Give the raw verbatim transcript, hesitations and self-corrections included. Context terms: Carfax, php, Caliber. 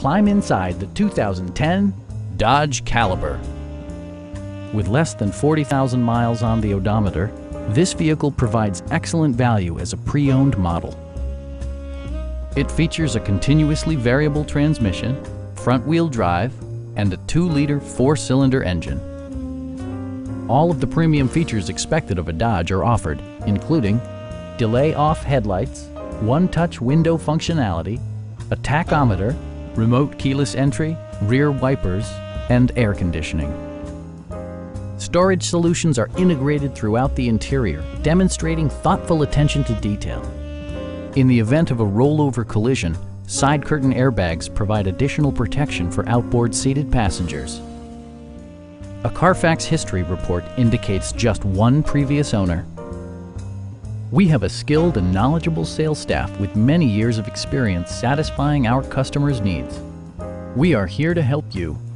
Climb inside the two thousand ten Dodge Caliber. With less than forty thousand miles on the odometer, this vehicle provides excellent value as a pre-owned model. It features a continuously variable transmission, front-wheel drive, and a two liter four cylinder engine. All of the premium features expected of a Dodge are offered, including delay-off headlights, one-touch window functionality, a tachometer, remote keyless entry, rear wipers, and air conditioning. Storage solutions are integrated throughout the interior, demonstrating thoughtful attention to detail. In the event of a rollover collision, side curtain airbags provide additional protection for outboard seated passengers. A Carfax history report indicates just one previous owner. We have a skilled and knowledgeable sales staff with many years of experience satisfying our customers' needs. We are here to help you.